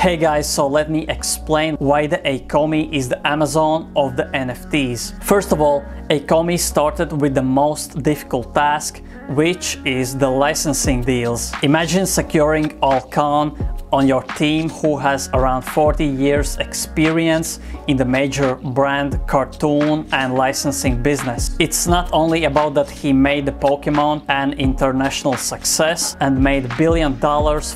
Hey guys, so let me explain why the ECOMI is the Amazon of the NFTs. First of all, ECOMI started with the most difficult task, which is the licensing deals. Imagine securing Alfred Kahn on your team who has around 40 years experience in the major brand, cartoon and licensing business. It's not only about that he made the Pokemon an international success and made $1 billion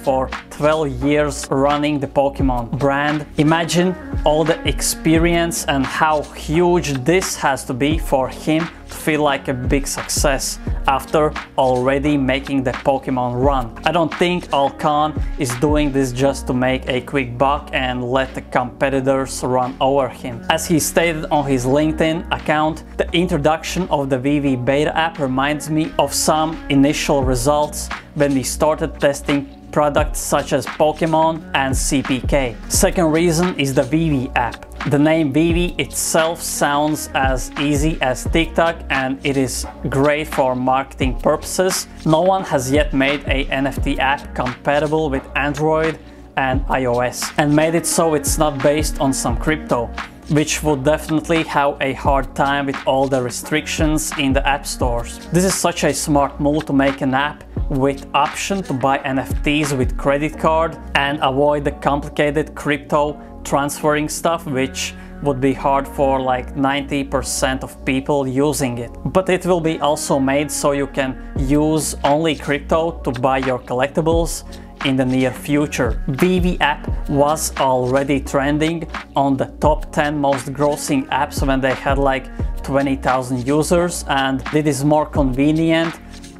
for 12 years running the Pokemon brand. Imagine all the experience and how huge this has to be for him to feel like a big success after already making the Pokemon run. I don't think Alfred Kahn is doing this just to make a quick buck and let the competitors run over him. As he stated on his LinkedIn account, the introduction of the VeVe beta app reminds me of some initial results when we started testing products such as Pokemon and CPK. Second reason is the VeVe app. The name VeVe itself sounds as easy as TikTok and it is great for marketing purposes. No one has yet made a NFT app compatible with Android and iOS and made it so it's not based on some crypto, which would definitely have a hard time with all the restrictions in the app stores. This is such a smart move to make an app with option to buy NFTs with credit card and avoid the complicated crypto transferring stuff, which would be hard for like 90% of people using it. But it will be also made so you can use only crypto to buy your collectibles in the near future. VeVe app was already trending on the top 10 most grossing apps when they had like 20,000 users, and it is more convenient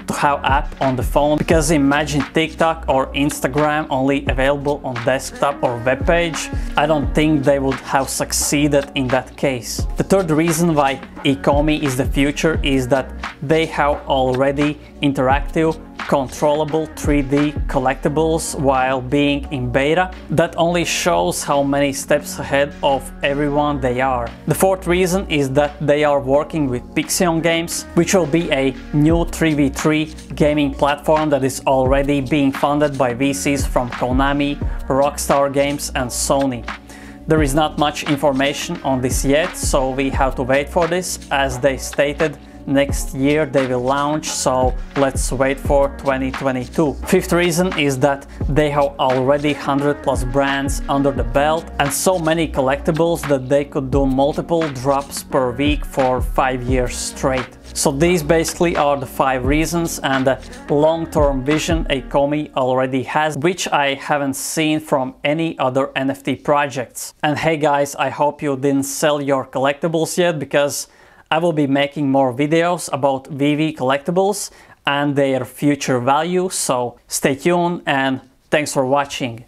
to have app on the phone, because imagine TikTok or Instagram only available on desktop or web page. I don't think they would have succeeded in that case. The third reason why ECOMI is the future is that they have already interactive, controllable 3D collectibles while being in beta. That only shows how many steps ahead of everyone they are. The fourth reason is that they are working with Pixion Games, which will be a new 3v3 gaming platform that is already being funded by VCs from Konami, Rockstar Games and Sony. There is not much information on this yet, so we have to wait for this. As they stated, next year they will launch, so let's wait for 2022. Fifth reason is that they have already 100+ brands under the belt and so many collectibles that they could do multiple drops per week for 5 years straight. So these basically are the 5 reasons and the long-term vision ECOMI already has, which I haven't seen from any other NFT projects. And hey guys, I hope you didn't sell your collectibles yet, because I will be making more videos about VeVe collectibles and their future value, so stay tuned and thanks for watching.